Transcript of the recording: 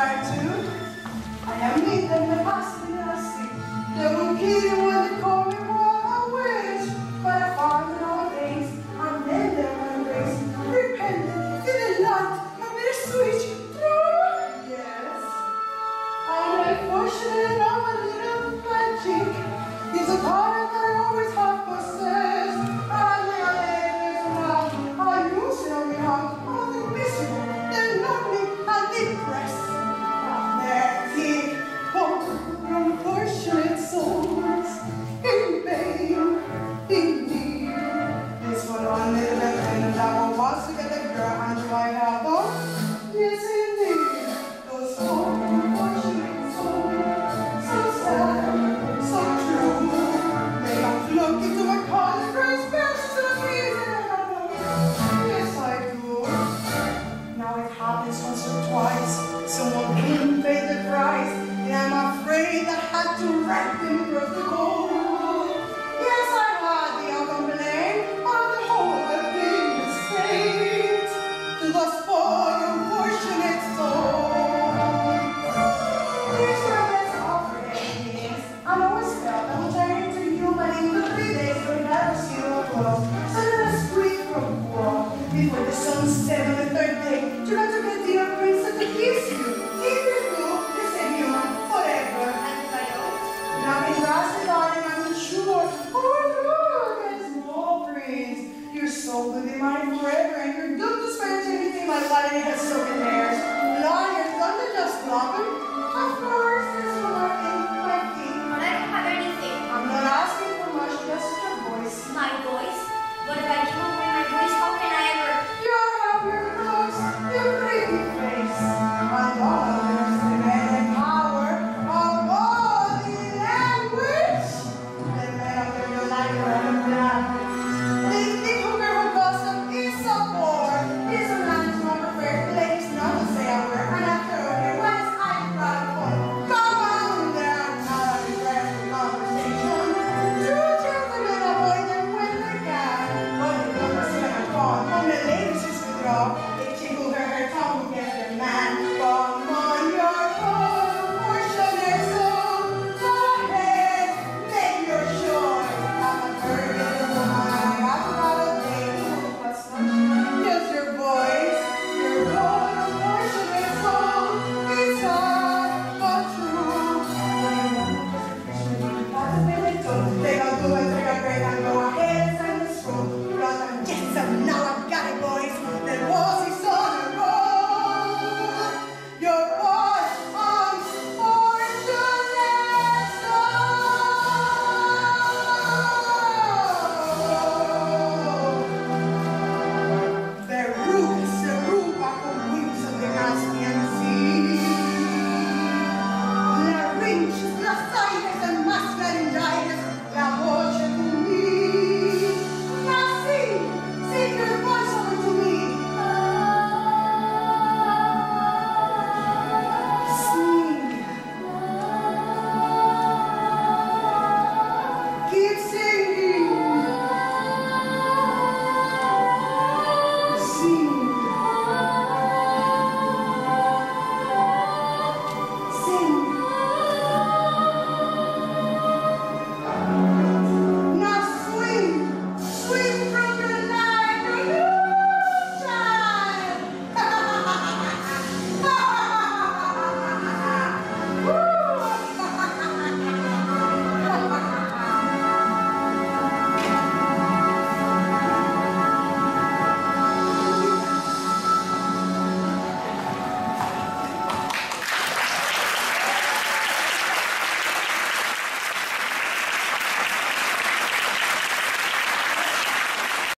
desire to. I am with them the past in the sea. They will kill you when they call me what I wish. But I found nowadays, I'm in them and grace. Repentant, didn't love, I'm in a switch. Through. Yes. I'm a portion and I'm a little magic. It's a part of my always half possess. I am a I use it on my heart. I'm the miserable. They love me and depressed. I'm their thick, but unfortunate souls in pain, in need. This one on the left and that one was to get a girl and try her both. Yes, indeed. Those unfortunate souls, so sad, so true. They are flunking to my college friends, special reason I don't know. Yes, I do. Now it happens once or twice. Someone couldn't pay the price. And I'm afraid I had to wrap them across the goal.